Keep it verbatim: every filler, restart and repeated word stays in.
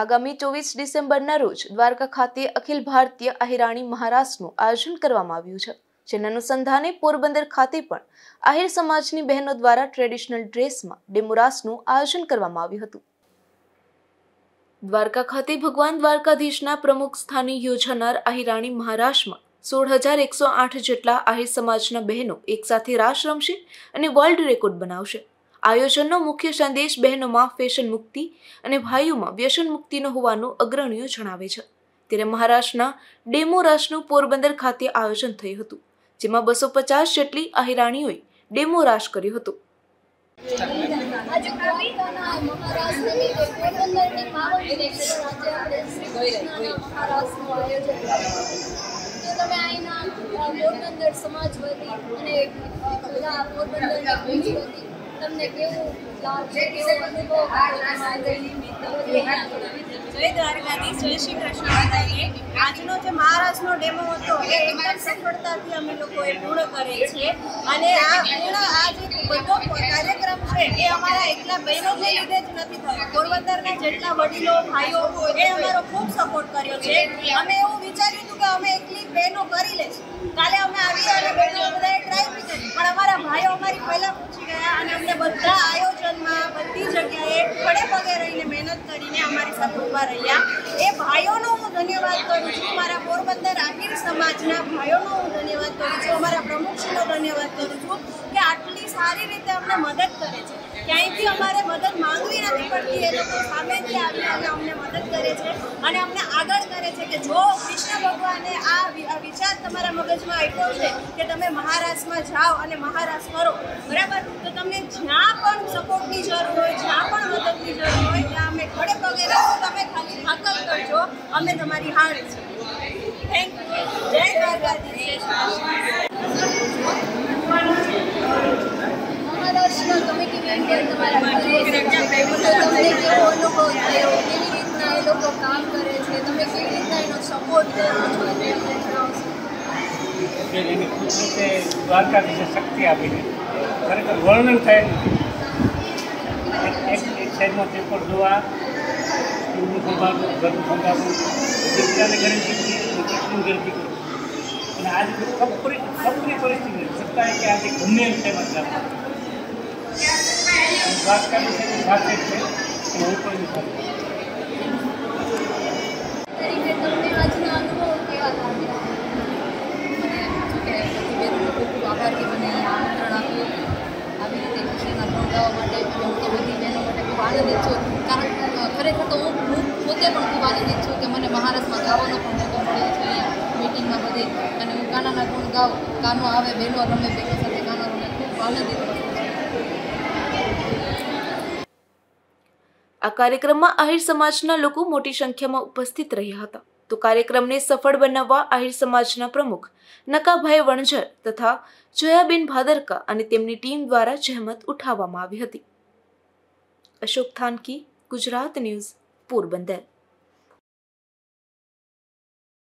आगामी चौवीस डिसेम्बरना रोज द्वारका खाते अखिल भारतीय आहिराणी महाराष्ट्रનું आयोजन કરવામાં આવ્યું છે। જેના અનુસંધાને પોરબંદર ખાતે પણ આહિર સમાજની બહેનો દ્વારા ટ્રેડિશનલ ડ્રેસમાં ડેમોરાસનું આયોજન કરવામાં આવ્યું હતું। द्वारका खाते भगवान द्वारकाधीशना प्रमुख स्थाने योजनार आहिराणी महाराष्ट्र में सोल हजार एक सौ आठ जेटला आहिर समाजना बहनों एक साथ रास रमशे अने वर्ल्ड रेकॉर्ड बनावशे। आयोजननो मुख्य संदेश बहनों में फेशन मुक्ति अने भाईओं में व्यसन मुक्ति होवानुं अग्रणीय जणावे छे। त्यारे महाराष्ट्रना डेमोरासनुं पोरबंदर खाते आयोजन थयुं हतुं, जेमां बसो पचास जेटली आहिराणीओए डेमोरास कर्युं हतुं। महाराष्ट्रનો ડેમો હતો એ એકદમ સફળતાથી અમે લોકોએ પૂર્ણ કરે છે અને આ પૂર્ણ આ જે બધો કાર્યક્રમ છે એ અમારા એકલા બહેનો જે લીધે જ નથી થયો। પોરબંદરના જેટલા વડીલો ભાઈઓ એ અમારો ખૂબ સપોર્ટ કર્યો છે। અમે એવું વિચાર્યું હતું કે અમે એકલી બહેનો કરી લેશું, કાલે અમે આવી અને બહેનો બધાએ ટ્રાય કરી પણ અમારા ભાઈઓ અમારી પહેલા પૂછી ગયા અને અમને બધા આયોજનમાં બધી જગ્યાએ પડે પગે રહીને મહેનત કરીને અમારી સાથે ઊભા રહ્યા। એ ભાઈઓનો હું ધન્યવાદ કરું છું, મારા પોરબંદર આહિર સમાજના ભાઈઓનો હું ધન્યવાદ કરું છું, અમારા પ્રમુખશ્રીનો ધન્યવાદ કરું છું કે આટલી સારી રીતે અમને મદદ કરે છે। ક્યાંયથી અમારે મદદ માંગવી નથી પડતી, એ લોકો સામેથી આવી અને અમને મદદ કરે છે અને અમને આગળ કરે છે કે જો કૃષ્ણ ભગવાને આ વિચાર તમારા મગજમાં આપ્યો છે કે તમે મહારાષ્ટ્રમાં જાઓ અને મહારાષ્ટ્ર કરો, બરાબર, તો તમને જ્યાં પણ સપોર્ટની જરૂર હોય, જ્યાં પણ મદદની જરૂર હોય ત્યાં અમે ઘરે પગે રહીશું। તમે ખાલી હાકલ કરજો, અમે તમારી હાર છે। થેન્ક યુ, જય દ્વારકાધીશ। લોકો કામ કરે છે, તમે કેવી રીતના એનો સપોર્ટ કરો છો એ મને જણાવશો? કે એની કૃપા દ્વારકા વિશે શક્તિ આપીને ખરેખર વર્ણન થાય એક સાઈડમાં પેપર ધોવા, સ્કૂલનું સંભાળવું, ઘરનું સંભાળવું, બીજાને ઘણી શીખવી, ગણતી કરવું અને આજે ખપરી ખપરી પરિસ્થિતિ સત્તા કે આજે ગમે એમ છે મતલબ દ્વારકા વિશે વાત છે કે હું પણ નથી। ખરેખર તો હું પોતે પણ ખૂબ આનંદિત છું કે મને મહારાષ્ટ્રમાં ગાવાનો પણ મોકો મળ્યો છે અહીંયા મિટિંગમાં બધી અને હું ગાનાના ગુણ ગાઉં, ગાનો આવે, બહેનો રમે, બહેનો સાથે ગાનો રમે, ખૂબ આનંદિત છું। આ કાર્યક્રમમાં આહિર સમાજના લોકો મોટી સંખ્યામાં ઉપસ્થિત રહ્યા હતા। તો કાર્યક્રમને સફળ બનાવવા આહિર સમાજના પ્રમુખ નકાભાઈ વણઝર તથા જયાબેન ભાદરકા અને તેમની ટીમ દ્વારા જહેમત ઉઠાવવામાં આવી હતી। अशोक थानकी, गुजरात न्यूज़, पोरबंदर।